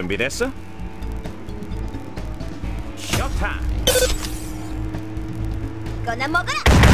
준비됐어? 쇼타! 꺼나 먹어라!